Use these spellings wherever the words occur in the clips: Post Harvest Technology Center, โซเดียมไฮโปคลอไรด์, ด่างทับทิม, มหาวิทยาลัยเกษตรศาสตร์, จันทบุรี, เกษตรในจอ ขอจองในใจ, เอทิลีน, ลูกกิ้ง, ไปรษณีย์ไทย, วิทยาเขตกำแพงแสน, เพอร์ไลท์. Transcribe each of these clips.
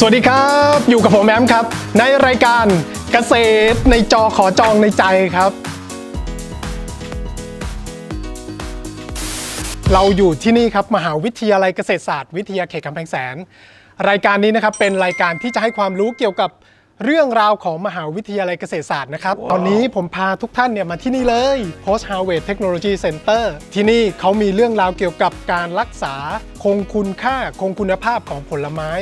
สวัสดีครับอยู่กับผมแอมครับในรายการเกษตรในจอขอจองในใจครับเราอยู่ที่นี่ครับมหาวิทยาลัยเกษตรศาสตร์วิทยาเขตกำแพงแสนรายการนี้นะครับเป็นรายการที่จะให้ความรู้เกี่ยวกับเรื่องราวของมหาวิทยาลัยเกษตรศาสตร์นะครับ ตอนนี้ผมพาทุกท่านเนี่ยมาที่นี่เลย Post Harvest Technology Center ที่นี่เขามีเรื่องราวเกี่ยวกับการรักษาคงคุณค่าคงคุณภาพของผลไม้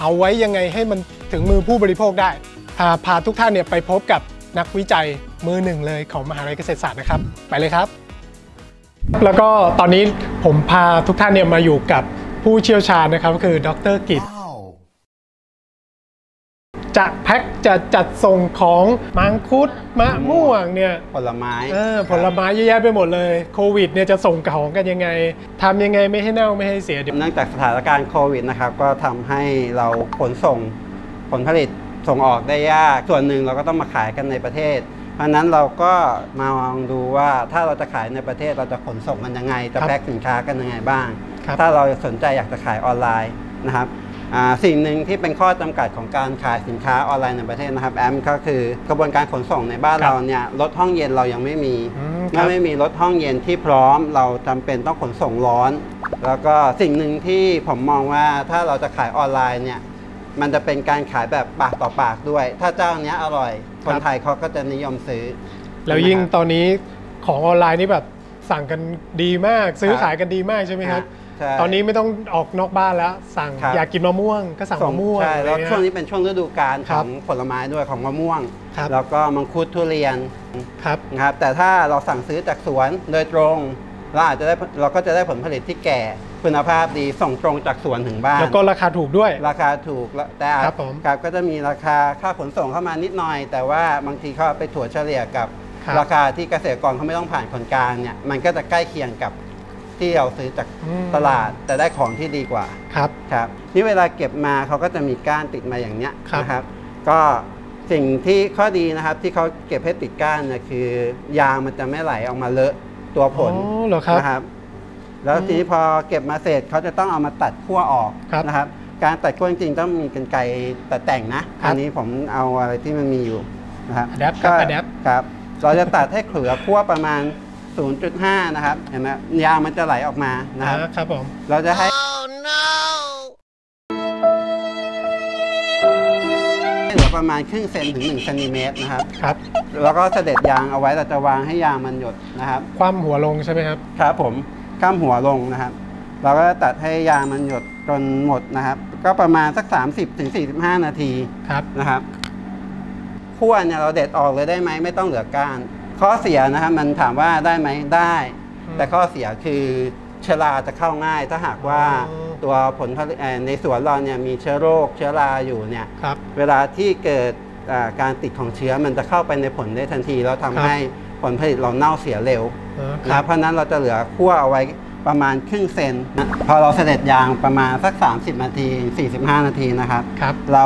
เอาไว้ยังไงให้มันถึงมือผู้บริโภคได้พาทุกท่านเนี่ยไปพบกับนักวิจัยมือหนึ่งเลยของมหาวิทยาลัยเกษตรศาสตร์นะครับไปเลยครับแล้วก็ตอนนี้ผมพาทุกท่านเนี่ยมาอยู่กับผู้เชี่ยวชาญนะครับก็คือดร.กิตติ์จะแพ็คจะจัดส่งของมังคุดมะม่วงเนี่ยผลไม้ผลไม้เยอะแยะไปหมดเลยโควิดเนี่ยจะส่งของกันยังไงทำยังไงไม่ให้เน่าไม่ให้เสียเนื่องจากสถานการณ์โควิดนะครับก็ทำให้เราขนส่งผลผลิตส่งออกได้ยากส่วนหนึ่งเราก็ต้องมาขายกันในประเทศเพราะนั้นเราก็มาลองดูว่าถ้าเราจะขายในประเทศเราจะขนส่งมันยังไงจะแพ็คสินค้ากันยังไงบ้างถ้าเราสนใจอยากจะขายออนไลน์นะครับสิ่งหนึ่งที่เป็นข้อจำกัดของการขายสินค้าออนไลน์ในประเทศนะครับแอมก็คือกระบวนการขนส่งในบ้านเราเนี่ยรถห้องเย็นเรายังไม่มีไม่มีรถห้องเย็นที่พร้อมเราจำเป็นต้องขนส่งร้อนแล้วก็สิ่งหนึ่งที่ผมมองว่าถ้าเราจะขายออนไลน์เนี่ยมันจะเป็นการขายแบบปากต่อปากด้วยถ้าเจ้าเนี้ยอร่อยคนไทยเขาก็จะนิยมซื้อแล้วยิ่งตอนนี้ของออนไลน์นี่แบบสั่งกันดีมากซื้อขายกันดีมากใช่ไหมครับตอนนี้ไม่ต้องออกนอกบ้านแล้วสั่งอยากกินมะม่วงก็สั่งมะม่วงแล้วช่วงนี้เป็นช่วงฤดูกาลของผลไม้ด้วยของมะม่วงแล้วก็มังคุดทุเรียนครับแต่ถ้าเราสั่งซื้อจากสวนโดยตรงเราก็จะได้ผลผลิตที่แก่คุณภาพดีส่งตรงจากสวนถึงบ้านแล้วก็ราคาถูกด้วยราคาถูกแต่ก็จะมีราคาค่าขนส่งเข้ามานิดหน่อยแต่ว่าบางทีเขาไปถั่วเฉลี่ยกับราคาที่เกษตรกรเขาไม่ต้องผ่านคนกลางเนี่ยมันก็จะใกล้เคียงกับที่เราซื้อจากตลาดแต่ได้ของที่ดีกว่าครับนี่เวลาเก็บมาเขาก็จะมีก้านติดมาอย่างเนี้ยนะครับก็สิ่งที่ข้อดีนะครับที่เขาเก็บให้ติดก้านเนี่ยคือยางมันจะไม่ไหลออกมาเลอะตัวผลนะครับแล้วทีนี้พอเก็บมาเสร็จเขาจะต้องเอามาตัดขั้วออกนะครับการตัดขั้วจริงๆต้องมีกรรไกรตัดแต่งนะอันนี้ผมเอาอะไรที่มันมีอยู่นะครับก็ครับเราจะตัดให้เหลือขั้วประมาณ0.5 นะครับเห็นไหมยางมันจะไหลออกมานะครับผมเราจะให้ เหลือประมาณครึ่งเซนถึง1 ซม. นะครับแล้วก็เสด็จยางเอาไว้เราจะวางให้ยางมันหยดนะครับคว่ำหัวลงใช่ไหมครับผมคว่ำหัวลงนะครับเราก็ตัดให้ยางมันหยดจนหมดนะครับก็ประมาณสัก 30-45 นาทีนะครับขั้วเนี่ยเราเด็ดออกเลยได้ไหมไม่ต้องเหลือก้านข้อเสียนะครับมันถามว่าได้ไหมได้แต่ข้อเสียคือเชื้อราจะเข้าง่ายถ้าหากว่าตัวผลในสวนเราเนี่ยมีเชื้อโรคเชื้อราอยู่เนี่ยเวลาที่เกิดการติดของเชื้อมันจะเข้าไปในผลได้ทันทีแล้วทำให้ผลผลิตเราเน่าเสียเร็วนะเพราะนั้นเราจะเหลือขั้วเอาไว้ประมาณครึ่งเซนพอเราเสด็จยางประมาณสัก30นาที45นาทีนะครับเรา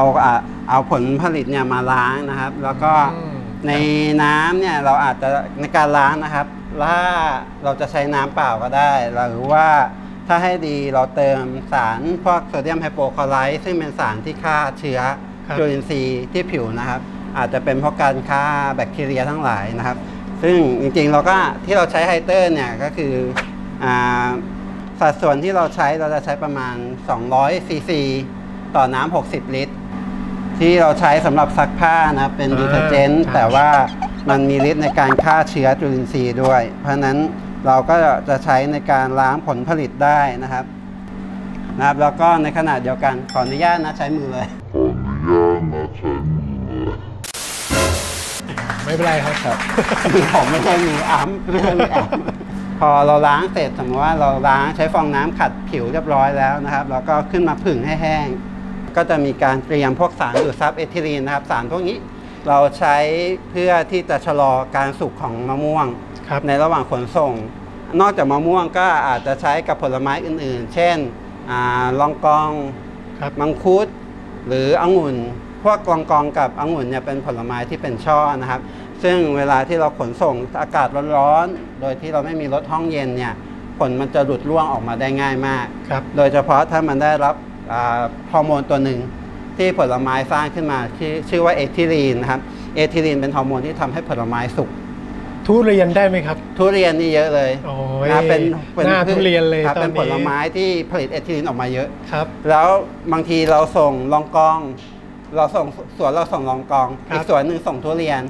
เอาผลผลิตเนี่ยมาล้างนะครับแล้วก็ในน้ำเนี่ยเราอาจจะในการล้างนะครับเราจะใช้น้ำเปล่าก็ได้หรือว่าถ้าให้ดีเราเติมสารพวกโซเดียมไฮโปคลอไรด์ซึ่งเป็นสารที่ฆ่าเชื้อจุลินทรีย์ที่ผิวนะครับอาจจะเป็นเพราะการฆ่าแบคทีเรียทั้งหลายนะครับซึ่งจริงๆเราก็ที่เราใช้ไฮเตอร์เนี่ยก็คือสัดส่วนที่เราจะใช้ประมาณ200 ซีซีต่อน้ำ60 ลิตรที่เราใช้สำหรับซักผ้านะเป็นดีเทอร์เจนต์แต่ว่ามันมีฤทธิ์ในการฆ่าเชื้อจุลินทรีย์ด้วยเพราะนั้นเราก็จะใช้ในการล้างผลผลิตได้นะครับแล้วก็ในขณะเดียวกันขออนุญาตนะใช้มือเลยไม่เป็นไรครับผมไม่ใช่มืออ้ำไม่ใช่มืออ้ำพอเราล้างเสร็จสมมติว่าเราล้างใช้ฟองน้ำขัดผิวเรียบร้อยแล้วนะครับแล้วก็ขึ้นมาผึ่งให้แห้งก็จะมีการเตรียมพวกสารดูดซับเอทิลีนนะครับสารพวกนี้เราใช้เพื่อที่จะชะลอการสุกของมะม่วงในระหว่างขนส่งนอกจากมะม่วงก็อาจจะใช้กับผลไม้อื่นๆเช่นลองกองมังคุดหรือองุ่นพวกลองกองกับองุ่นเนี่ยเป็นผลไม้ที่เป็นช่อนะครับซึ่งเวลาที่เราขนส่งอากาศร้อนๆโดยที่เราไม่มีรถห้องเย็นเนี่ยผลมันจะหลุดร่วงออกมาได้ง่ายมากโดยเฉพาะถ้ามันได้รับฮอร์โมนตัวหนึ่ง ที่ผลไม้สร้างขึ้นมาชื่อว่าเอทิลีนนะครับเอทิลีนเป็นฮอร์โมนที่ทำให้ผลไม้สุกทุเรียนได้ไหมครับทุเรียนนี่เยอะเลยนะเป็นหน้าทุเรียนเลยครับเป็นผลไม้ที่ผลิตเอทิลีนออกมาเยอะครับแล้วบางทีเราส่งรองกองเราส่งสวนเราส่งรองกองอีกสวนหนึ่งส่งทุเรียน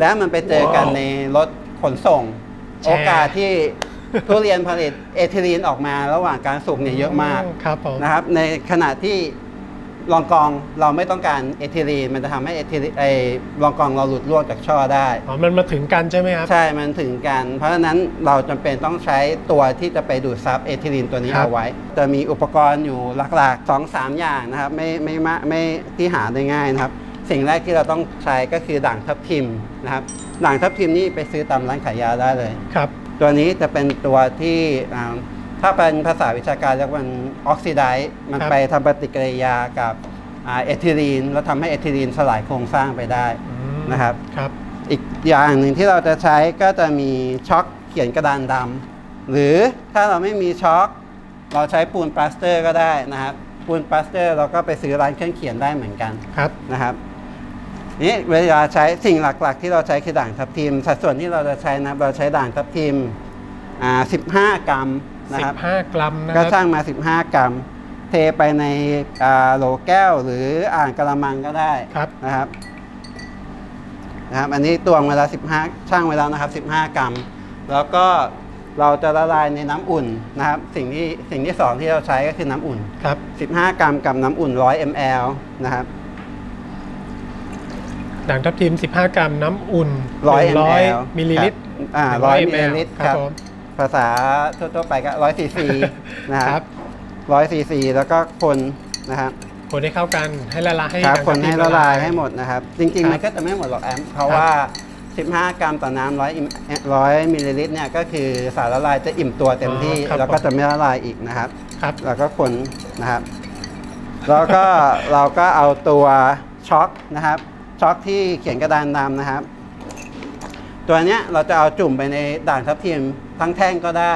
แล้วมันไปเจอกันในรถขนส่งโอกาสที่ทุเรียนผลิตเอทิลีนออกมาระหว่างการสุกเนี่ยเยอะมากนะครับในขณะที่รองกองเราไม่ต้องการเอทิลีนมันจะทำให้เอทิลีนรองกองเราหลุดร่วงจากช่อได้อ๋อมันมาถึงกันใช่ไหมครับใช่มันถึงกันเพราะฉะนั้นเราจำเป็นต้องใช้ตัวที่จะไปดูดซับเอทิลีนตัวนี้เอาไว้จะมีอุปกรณ์อยู่หลักๆ 2-3 อย่างนะครับไม่ที่หาได้ง่ายนะครับสิ่งแรกที่เราต้องใช้ก็คือด่างทับทิมนะครับด่างทับทิมนี่ไปซื้อตามร้านขายยาได้เลยครับตัวนี้จะเป็นตัวที่ถ้าเป็นภาษาวิชาการเรียกว่าออกซิไดซ์มันไปทำปฏิกิริยากับเอทิลีนแล้วทำให้เอทิลีนสลายโครงสร้างไปได้นะครับอีกอย่างหนึ่งที่เราจะใช้ก็จะมีช็อกเขียนกระดานดำหรือถ้าเราไม่มีช็อกเราใช้ปูนปลาสเตอร์ก็ได้นะครับปูนปลาสเตอร์เราก็ไปซื้อร้านเครื่องเขียนได้เหมือนกันนะครับนี่เวลาใช้สิ่งหลักๆที่เราใช้คือด่างทับทิมสัดส่วนที่เราจะใช้นะเราใช้ด่างทับทิม15 กรัมนะครับ15 กรัมก็สร้างมา15 กรัมเทไปในโหลแก้วหรืออ่างกระมังก็ได้นะครับอันนี้ตวงเวลา15ช่างเวลานะครับ15 กรัมแล้วก็เราจะละลายในน้ำอุ่นนะครับสิ่งที่2ที่เราใช้ก็คือน้ำอุ่นครับ15 กรัมกับน้ำอุ่น100 ml นะครับด่างทับทิม15 กรัมน้ำอุ่น100 มิลลิลิตร100 มิลลิลิตรครับภาษาทั่วๆไปก็100ซีซีนะครับ100ซีซีแล้วก็คนนะครับคนให้เข้ากันให้ละลายให้คนให้ละลายให้หมดนะครับจริงๆมันก็จะไม่หมดหรอกแอมเพราะว่า15 กรัมต่อน้ำ100มิลลิลิตรเนี่ยก็คือสารละลายจะอิ่มตัวเต็มที่แล้วก็จะไม่ละลายอีกนะครับแล้วก็คนนะครับแล้วก็เราก็เอาตัวช็อกนะครับช็อกที่เขียนกระดานดำนะครับตัวนี้เราจะเอาจุ่มไปในด่างทับทิมทั้งแท่งก็ได้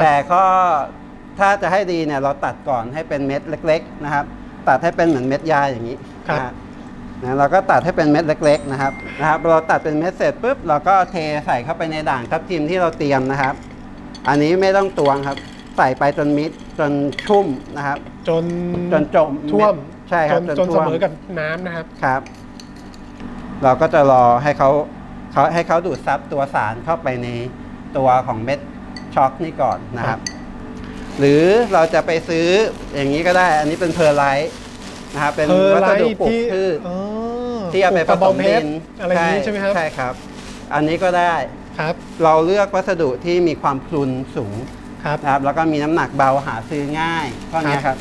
แต่ก็ถ้าจะให้ดีเนี่ยเราตัดก่อนให้เป็นเม็ดเล็กๆนะครับตัดให้เป็นเหมือนเม็ดยาอย่างนี้นะเราก็ตัดให้เป็นเม็ดเล็กๆนะครับเราตัดเป็นเม็ดเสร็จปุ๊บเราก็เทใส่เข้าไปในด่างทับทิมที่เราเตรียมนะครับอันนี้ไม่ต้องตวงครับใส่ไปจนมิดจนชุ่มนะครับจนจมท่วมใช่ครับจนเสมอกับน้ำนะครับเราก็จะรอให้เขาดูดซับตัวสารเข้าไปในตัวของเม็ดช็อกนี่ก่อนนะครับหรือเราจะไปซื้ออย่างนี้ก็ได้อันนี้เป็นเพอร์ไลท์นะครับเป็นวัสดุปลูกพืชที่เอาไปผสมดินอะไรนี้ใช่ไหมครับใช่ครับอันนี้ก็ได้ครับเราเลือกวัสดุที่มีความพลุนสูงนะครับแล้วก็มีน้ำหนักเบาหาซื้อง่ายพวกนี้ครับ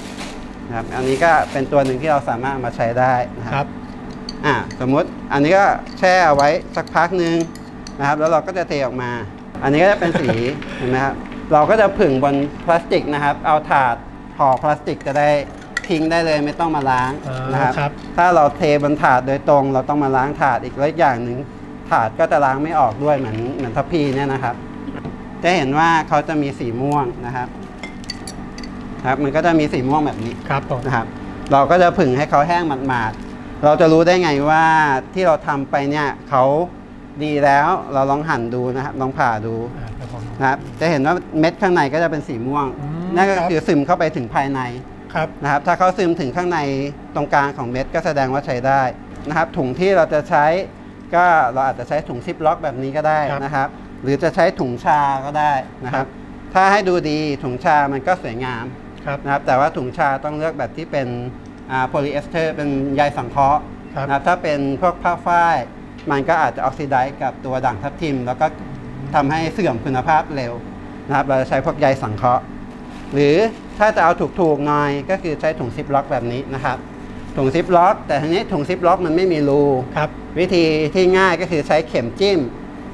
อันนี้ก็เป็นตัวหนึ่งที่เราสามารถมาใช้ได้นะครับสมมติอันนี้ก็แช่เอาไว้สักพักหนึ่งนะครับแล้วเราก็จะเทออกมาอันนี้ก็จะเป็นสีเห็นไหมครับเราก็จะผึ่งบนพลาสติกนะครับเอาถาดห่อพลาสติกจะได้ทิ้งได้เลยไม่ต้องมาล้างนะครับถ้าเราเทบนถาดโดยตรงเราต้องมาล้างถาดอีกแล้วอย่างหนึ่งถาดก็จะล้างไม่ออกด้วยเหมือนทัพพีเนี่ยนะครับจะเห็นว่าเขาจะมีสีม่วงนะครับมันก็จะมีสีม่วงแบบนี้ครับนะครับเราก็จะผึ่งให้เขาแห้งหมาดๆเราจะรู้ได้ไงว่าที่เราทำไปเนี่ยเขาดีแล้วเราลองหั่นดูนะครับลองผ่าดูนะครับจะเห็นว่าเม็ดข้างในก็จะเป็นสีม่วงนั่นก็คือซึมเข้าไปถึงภายในนะครับถ้าเขาซึมถึงข้างในตรงกลางของเม็ดก็แสดงว่าใช้ได้นะครับถุงที่เราจะใช้ก็เราอาจจะใช้ถุงซิปล็อกแบบนี้ก็ได้นะครับหรือจะใช้ถุงชาก็ได้นะครับถ้าให้ดูดีถุงชามันก็สวยงามนะครับแต่ว่าถุงชาต้องเลือกแบบที่เป็นโพลีเอสเตอร์เป็นใยสังเคราะห์นะถ้าเป็นพวกผ้าฝ้ายมันก็อาจจะออกซิไดซ์กับตัวด่างทับทิมแล้วก็ทำให้เสื่อมคุณภาพเร็วนะครับเราจะใช้พวกใยสังเคราะห์หรือถ้าจะเอาถูกๆหน่อยก็คือใช้ถุงซิปล็อกแบบนี้นะครับถุงซิปล็อกแต่ทีนี้ถุงซิปล็อกมันไม่มีรูวิธีที่ง่ายก็คือใช้เข็มจิ้ม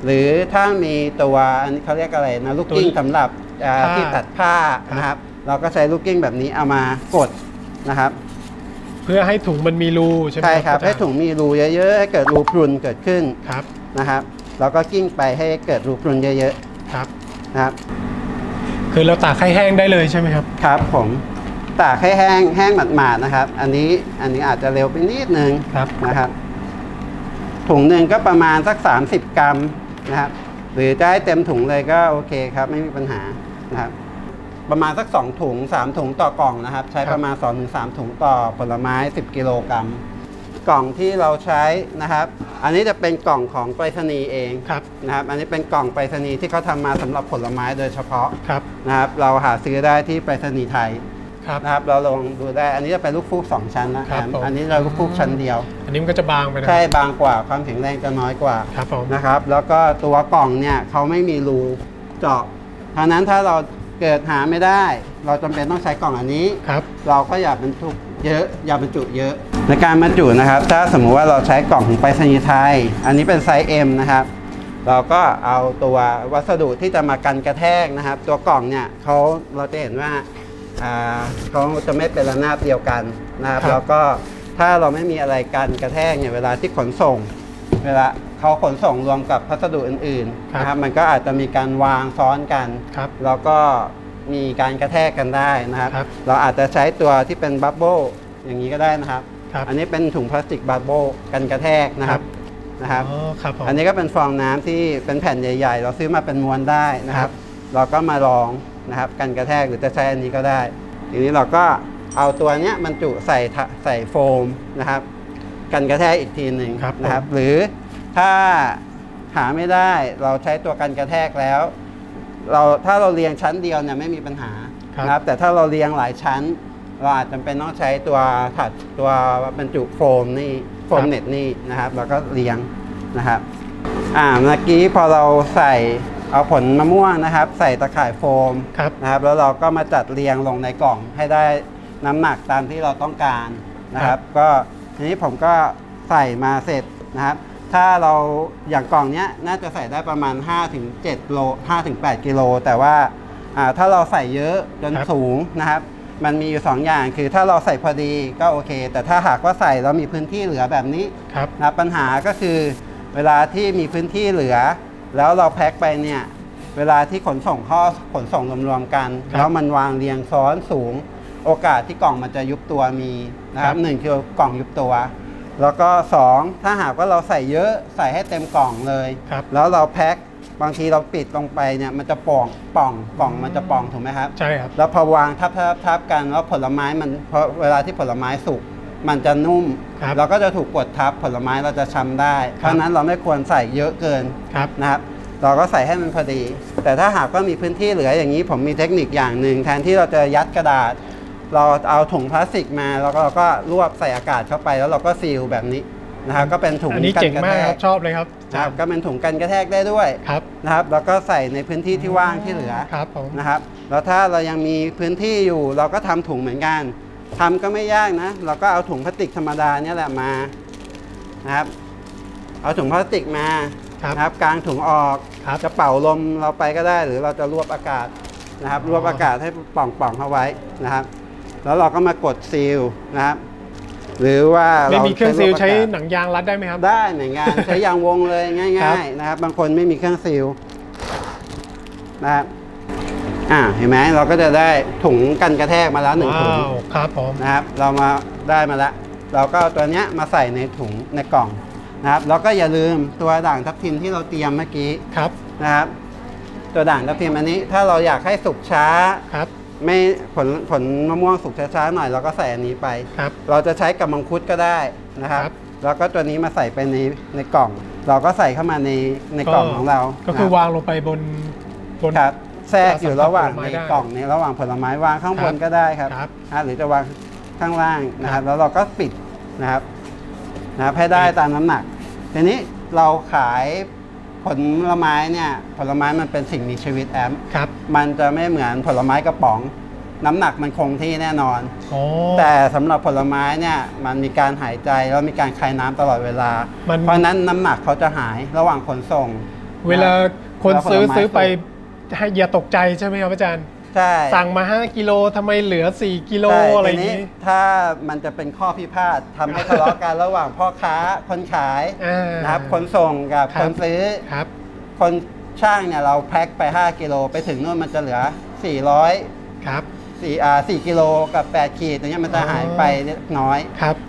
หรือถ้ามีตัวเขาเรียกอะไรนะลูกกิ้งสำหรับที่ตัดผ้านะครับเราก็ใช้ลูกกิ้งแบบนี้เอามากดนะครับเพื่อให้ถุงมันมีรูใช่ไหมครับให้ถุงมีรูเยอะๆให้เกิดรูพรุนเกิดขึ้นนะครับแล้วก็กิ้งไปให้เกิดรูพรุนเยอะๆครับนะครับคือเราตากให้แห้งได้เลยใช่ไหมครับครับผม ตากให้แห้งแห้งหมาดๆนะครับอันนี้อาจจะเร็วไปนิดนึงนะครับถุงหนึ่งก็ประมาณสัก30กรัมนะครับหรือจะให้เต็มถุงเลยก็โอเคครับไม่มีปัญหานะครับประมาณสัก2ถุง3ถุงต่อกล่องนะครับใช้ประมาณ 2-3 ถุงต่อผลไม้10กิโลกรัมกล่องที่เราใช้นะครับอันนี้จะเป็นกล่องของไปรษณีย์เองนะครับอันนี้เป็นกล่องไปรษณีย์ที่เขาทำมาสำหรับผลไม้โดยเฉพาะนะครับเราหาซื้อได้ที่ไปรษณีย์ไทยนะครับเราลองดูได้อันนี้จะเป็นลูกฟูก2ชั้นนะครับอันนี้เราลูกฟูกชั้นเดียวอันนี้มันก็จะบางไปนะใช่บางกว่าความแข็งแรงจะน้อยกว่านะครับแล้วก็ตัวกล่องเนี่ยเขาไม่มีรูเจาะเพราะนั้นถ้าเราเกิดหาไม่ได้เราจำเป็นต้องใช้กล่องอันนี้เราก็อย่าบรรทุกเยอะอย่าบรรจุเยอะในการบรรจุนะครับถ้าสมมุติว่าเราใช้กล่องของไปรษณีย์ไทยอันนี้เป็นไซส์ M นะครับเราก็เอาตัววัสดุที่จะมากันกระแทกนะครับตัวกล่องเนี่ยเราจะเห็นว่าเขาจะไม่เป็นระนาบเดียวกันนะครับแล้วก็ถ้าเราไม่มีอะไรกันกระแทกเนี่ยเวลาที่ขนส่งเวลาเขาขนส่งรวมกับพัสดุอื่นๆนะครับมันก็อาจจะมีการวางซ้อนกันแล้วก็มีการกระแทกกันได้นะครับเราอาจจะใช้ตัวที่เป็นบับเบิ้ลอย่างนี้ก็ได้นะครับอันนี้เป็นถุงพลาสติกบับเบิ้ลกันกระแทกนะครับอันนี้ก็เป็นฟองน้ำที่เป็นแผ่นใหญ่ๆเราซื้อมาเป็นม้วนได้นะครับเราก็มาลองนะครับกันกระแทกหรือจะใช้อันนี้ก็ได้ทีนี้เราก็เอาตัวเนี้ยบรรจุใส่โฟมนะครับกันกระแทกอีกทีหนึ่งนะครับหรือถ้าหาไม่ได้เราใช้ตัวกันกระแทกแล้วถ้าเราเรียงชั้นเดียวเนี่ยไม่มีปัญหานะครับแต่ถ้าเราเรียงหลายชั้นเราอาจจำเป็นต้องใช้ตัวถัดตัวบรรจุโฟมนี่โฟมเน็ตนี่นะครับแล้วก็เรียงนะครับเมื่อกี้พอเราใส่เอาผลมะม่วงนะครับใส่ตะข่ายโฟมนะครับแล้วเราก็มาจัดเรียงลงในกล่องให้ได้น้ำหนักตามที่เราต้องการนะครับก็ทีนี้ผมก็ใส่มาเสร็จนะครับถ้าเราอย่างกล่องนี้น่าจะใส่ได้ประมาณ 5-7 โล 5-8 กิโลแต่ว่าถ้าเราใส่เยอะจนสูงนะครับมันมีอยู่2อย่างคือถ้าเราใส่พอดีก็โอเคแต่ถ้าหากว่าใส่แล้วมีพื้นที่เหลือแบบนี้นะปัญหาก็คือเวลาที่มีพื้นที่เหลือแล้วเราแพ็คไปเนี่ยเวลาที่ขนส่งรวมๆกันแล้วมันวางเรียงซ้อนสูงโอกาสที่กล่องมันจะยุบตัวมีนะครับ1คือกล่องยุบตัวแล้วก็2ถ้าหากว่าเราใส่เยอะใส่ให้เต็มกล่องเลยแล้วเราแพ็คบางทีเราปิดลงไปเนี่ยมันจะป่องมันจะป่องถูกไหมครับใช่ครับแล้วพอวางทับกันแล้วผลไม้มันเพราะเวลาที่ผลไม้สุกมันจะนุ่มเราก็จะถูกกดทับผลไม้เราจะช้ำได้เพราะนั้นเราไม่ควรใส่เยอะเกินนะครับเราก็ใส่ให้มันพอดีแต่ถ้าหากว่ามีพื้นที่เหลืออย่างนี้ผมมีเทคนิคอย่างหนึ่งแทนที่เราจะยัดกระดาษเราเอาถุงพลาสติกมาแล้วเราก็รวบใส่อากาศเข้าไปแล้วเราก็ซีลแบบนี้นะครับก็เป็นถุงกันกระแทกชอบเลยครับก็เป็นถุงกันกระแทกได้ด้วยนะครับแล้วก็ใส่ในพื้นที่ที่ว่างที่เหลือนะครับแล้วถ้าเรายังมีพื้นที่อยู่เราก็ทำถุงเหมือนกันทำก็ไม่ยากนะเราก็เอาถุงพลาสติกธรรมดาเนี่ยแหละมานะครับเอาถุงพลาสติกมานะครับกางถุงออกจะเป่าลมเราไปก็ได้หรือเราจะรวบอากาศนะครับรวบอากาศให้ป่องๆเข้าไว้นะครับแล้วเราก็มากดซีลนะครับหรือว่าไม่มีเครื่องซีลใช้หนังยางรัดได้ไหมครับได้หนังยางใช้ยางวงเลยง่ายๆนะครับบางคนไม่มีเครื่องซีลนะครับเห็นไหมเราก็จะได้ถุงกันกระแทกมาแล้ว1ถุงครับผมนะครับเรามาได้มาแล้วเราก็เอาตัวเนี้ยมาใส่ในถุงในกล่องนะครับแล้วก็อย่าลืมตัวด่างทับทิมที่เราเตรียมเมื่อกี้นะครับตัวด่างทับทิมอันนี้ถ้าเราอยากให้สุกช้าไม่ผลมะม่วงสุกช้าๆหน่อยเราก็ใส่อันนี้ไปเราจะใช้กับมังคุดก็ได้นะครับแล้วก็ตัวนี้มาใส่ไปในกล่องเราก็ใส่เข้ามาในกล่องของเราก็คือวางลงไปบนแทรกอยู่ระหว่างในกล่องในระหว่างผลไม้วางข้างบนก็ได้ครับหรือจะวางข้างล่างนะครับแล้วเราก็ปิดนะครับให้ได้ตามน้ำหนักทีนี้เราขายผลไม้เนี่ยผลไม้มันเป็นสิ่งมีชีวิตแอมมันจะไม่เหมือนผลไม้กระป๋องน้ำหนักมันคงที่แน่นอนแต่สำหรับผลไม้เนี่ยมันมีการหายใจแล้วมีการคายน้ำตลอดเวลาเพราะนั้นน้ำหนักเขาจะหายระหว่างขนส่งเวลาคนซื้อไปอย่าตกใจใช่ไหมครับอาจารย์ใช่สั่งมา5กิโลทำไมเหลือ4กิโลอะไรนี้ถ้ามันจะเป็นข้อพิพาททำให้ทะเลาะกันระหว่างพ่อค้าคนขายนะครับคนส่งกับคนซื้อคนช่างเนี่ยเราแพ็คไป5กิโลไปถึงนู่นมันจะเหลือ400 4กิโลกับ8ขีดตรงนี้มันจะหายไปเล็กน้อย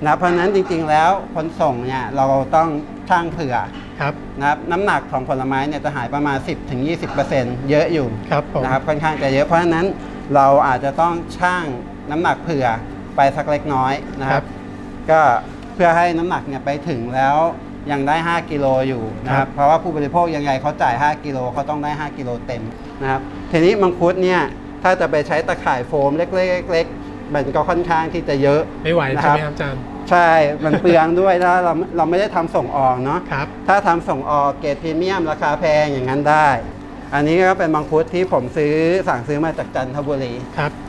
นะเพราะฉะนั้นจริงๆแล้วขนส่งเนี่ยเราต้องช่างเผื่อนะครับน้ำหนักของผลไม้เนี่ยจะหายประมาณ 10-20% เยอะอยู่นะครับค่อนข้างจะเยอะเพราะฉะนั้นเราอาจจะต้องช่างน้ำหนักเผื่อไปสักเล็กน้อยนะครับก็เพื่อให้น้ำหนักเนี่ยไปถึงแล้วยังได้5กิโลอยู่นะครับเพราะว่าผู้บริโภคยังไงเขาจ่าย5กิโลเขาต้องได้5กิโลเต็มนะครับทีนี้มังคุดเนี่ยถ้าจะไปใช้ตะข่ายโฟมเล็กๆมันก็ค่อนข้างที่จะเยอะไม่ไหวใช่ไหมครับอาจารย์ใช่มันเปลืองด้วยแล้วเราไม่ได้ทำส่งออกเนาะถ้าทำส่งออกเกรดพรีเมียมราคาแพงอย่างนั้นได้อันนี้ก็เป็นมังคุดที่ผมสั่งซื้อมาจากจันทบุรี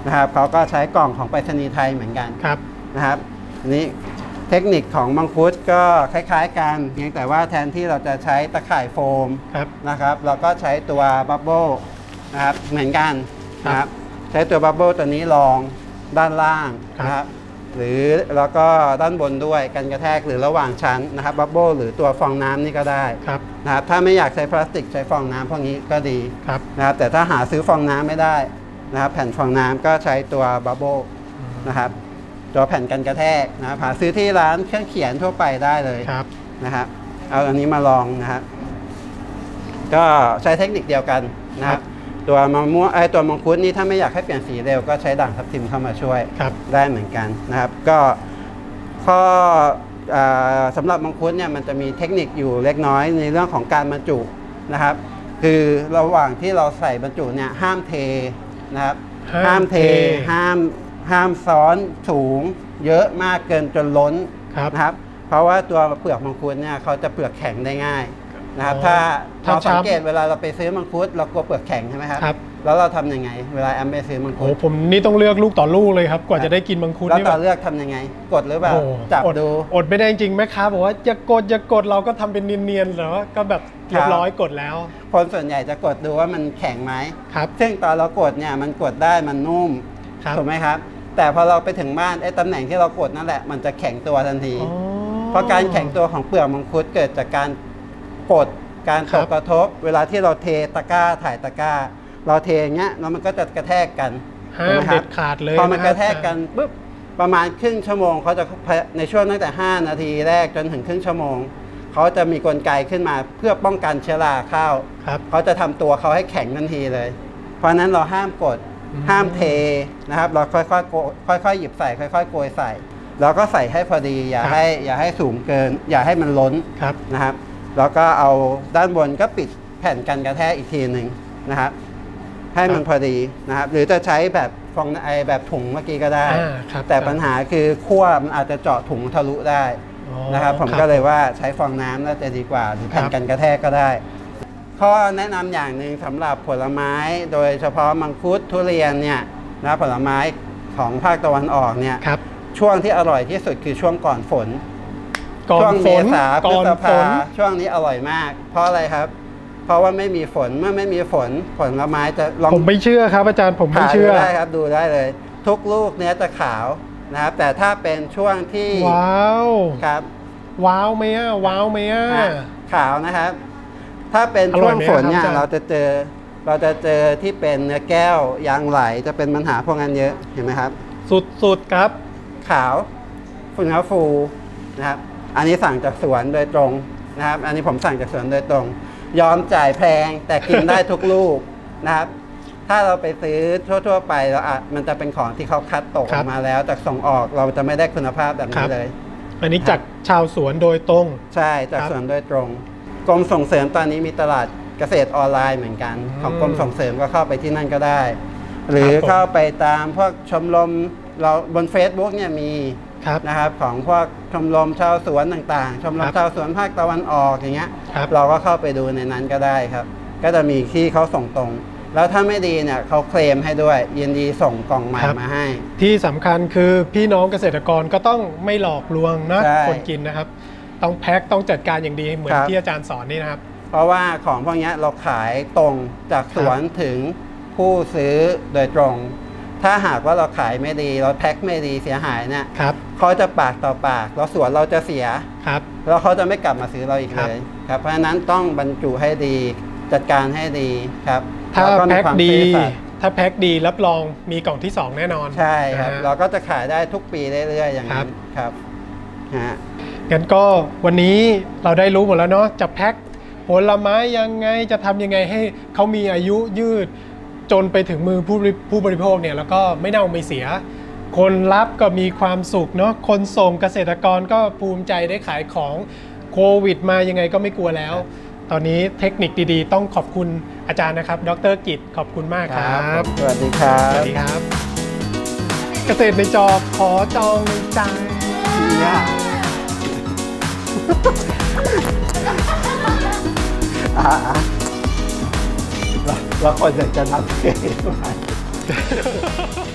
นะครับเขาก็ใช้กล่องของไปรษณีย์ไทยเหมือนกันนะครับอันนี้เทคนิคของมังคุดก็คล้ายๆกันเพียงแต่ว่าแทนที่เราจะใช้ตะข่ายโฟมนะครับเราก็ใช้ตัวบับเบิ้ลนะครับเหมือนกันนะครับใช้ตัวบับเบิ้ลตัวนี้รองด้านล่างนะครับหรือแล้วก็ด้านบนด้วยกันกระแทกหรือระหว่างชั้นนะครับบับเบิ้ลหรือตัวฟองน้ำนี่ก็ได้นะครับถ้าไม่อยากใช้พลาสติกใช้ฟองน้ำพวกนี้ก็ดีนะครับแต่ถ้าหาซื้อฟองน้ำไม่ได้นะครับแผ่นฟองน้ำก็ใช้ตัวบับเบิ้ลนะครับตัวแผ่นกันกระแทกนะครับหาซื้อที่ร้านเครื่องเขียนทั่วไปได้เลยนะครับเอาอันนี้มาลองนะครับก็ใช้เทคนิคเดียวกันนะครับตัวมะม่วงตัวมังคุดนี่ถ้าไม่อยากให้เปลี่ยนสีเร็วก็ใช้ด่างทับทิมเข้ามาช่วยได้เหมือนกันนะครับก็ข้อสำหรับมังคุดเนี่ยมันจะมีเทคนิคอยู่เล็กน้อยในเรื่องของการบรรจุนะครับคือระหว่างที่เราใส่บรรจุเนี่ยห้ามเทนะครับห้ามซ้อนสูงเยอะมากเกินจนล้นนะครับเพราะว่าตัวเปลือกมังคุดเนี่ยเขาจะเปลือกแข็งได้ง่ายนะครับถ้าเราสังเกตเวลาเราไปซื้อมังคุดเรากลัวเปลือกแข็งใช่ไหมครับแล้วเราทำยังไงเวลาแอมไปซื้อมังคุดผมนี่ต้องเลือกลูกต่อลูกเลยครับกว่าจะได้กินมังคุดนี่เราเลือกทำยังไงกดหรือเปล่าจับดูอดไม่ได้จริงไหมครับบอกว่าอย่ากดเราก็ทำเป็นเนียนๆแต่ว่าก็แบบเรียบร้อยกดแล้วคนส่วนใหญ่จะกดดูว่ามันแข็งไหมซึ่งตอนเรากดเนี่ยมันกดได้มันนุ่มถูกไหมครับแต่พอเราไปถึงบ้านไอ้ตำแหน่งที่เรากดนั่นแหละมันจะแข็งตัวทันทีเพราะการแข็งตัวของเปลือกมังคุดเกิดจากการกดการตกกระทบเวลาที่เราเทตะกร้าถ่ายตะกร้าเราเทอย่างเงี้ยแล้วมันก็จะกระแทกกันห้ามเด็ดขาดเลยพอมันกระแทกกันปุ๊บประมาณครึ่งชั่วโมงเขาจะในช่วงตั้งแต่5นาทีแรกจนถึงครึ่งชั่วโมงเขาจะมีกลไกขึ้นมาเพื่อป้องกันเชื้อราเข้าเขาจะทำตัวเขาให้แข็งทันทีเลยเพราะนั้นเราห้ามกดห้ามเทนะครับเราค่อยๆหยิบใส่ค่อยๆโกยใส่แล้วก็ใส่ให้พอดีอย่าให้สูงเกินอย่าให้มันล้นนะครับแล้วก็เอาด้านบนก็ปิดแผ่นกันกระแทกอีกทีหนึ่งนะครับให้มันพอดีนะครับหรือจะใช้แบบฟองไอแบบถุงเมื่อกี้ก็ได้แต่ปัญหาคือขั้วมันอาจจะเจาะถุงทะลุได้นะครับผมก็เลยว่าใช้ฟองน้ำน่าจะดีกว่าหรือแผ่นกันกระแทกก็ได้ข้อแนะนำอย่างหนึ่งสำหรับผลไม้โดยเฉพาะมังคุดทุเรียนเนี่ยนะผลไม้ของภาคตะวันออกเนี่ยช่วงที่อร่อยที่สุดคือช่วงก่อนฝนช่วงเมษาพฤษภาช่วงนี้อร่อยมากเพราะอะไรครับเพราะว่าไม่มีฝนเมื่อไม่มีฝนผลไม้จะลองผมไม่เชื่อครับอาจารย์ผมไม่เชื่อได้ครับดูได้เลยทุกลูกเนื้อจะขาวนะครับแต่ถ้าเป็นช่วงที่ว้าวครับว้าวไหมอ่ะว้าวไหมอ่ะขาวนะครับถ้าเป็นช่วงฝนเนี่ยเราจะเจอที่เป็นเนื้อแก้วยางไหลจะเป็นปัญหาพวกนั้นเยอะเห็นไหมครับสุดครับขาวคุณครับฟูนะครับอันนี้สั่งจากสวนโดยตรงนะครับอันนี้ผมสั่งจากสวนโดยตรงยอมจ่ายแพงแต่กินได้ทุกลูกนะครับถ้าเราไปซื้อทั่วๆไปเราอาจมันจะเป็นของที่เขาคัดตกมาแล้วจากส่งออกเราจะไม่ได้คุณภาพแบบนี้เลยอันนี้จากชาวสวนโดยตรงใช่จากสวนโดยตรงกรมส่งเสริมตอนนี้มีตลาดเกษตรออนไลน์เหมือนกันของกรมส่งเสริมก็เข้าไปที่นั่นก็ได้หรือเข้าไปตามพวกชมรมเราบน Facebook เนี่ยมีนะครับของพวกชมรมชาวสวนต่างๆชมรมชาวสวนภาคตะวันออกอย่างเงี้ยเราก็เข้าไปดูในนั้นก็ได้ครับก็จะมีที่เขาส่งตรงแล้วถ้าไม่ดีเนี่ยเขาเคลมให้ด้วยยินดีส่งกล่องใหม่มาให้ที่สำคัญคือพี่น้องเกษตรกรก็ต้องไม่หลอกลวงนะคนกินนะครับต้องแพ็คต้องจัดการอย่างดีเหมือนที่อาจารย์สอนนี่นะครับเพราะว่าของพวกนี้เราขายตรงจากสวนถึงผู้ซื้อโดยตรงถ้าหากว่าเราขายไม่ดีเราแพ็คไม่ดีเสียหายเนี่ยเขาจะปากต่อปากแล้วสวนเราจะเสียแล้วเขาจะไม่กลับมาซื้อเราอีกเลยครับเพราะฉะนั้นต้องบรรจุให้ดีจัดการให้ดีครับถ้าแพ็คดี ถ้าแพ็คดีรับรองมีกล่องที่2แน่นอนใช่ครับเราก็จะขายได้ทุกปีเรื่อยๆอย่างนี้ครับงั้นก็วันนี้เราได้รู้หมดแล้วเนาะจะแพ็คผลไม้ยังไงจะทำยังไงให้เขามีอายุยืดจนไปถึงมือผู้บริโภคเนี่ยแล้วก็ไม่เน่าไม่เสียคนรับก็มีความสุขเนาะคนส่งเกษตรกรก็ภูมิใจได้ขายของโควิดมายังไงก็ไม่กลัวแล้วตอนนี้เทคนิคดีๆต้องขอบคุณอาจารย์นะครับดร.กิจขอบคุณมากครับสวัสดีครับสวัสดีครับเกษตรในจอขอจองในใจเราควรจะทำเอง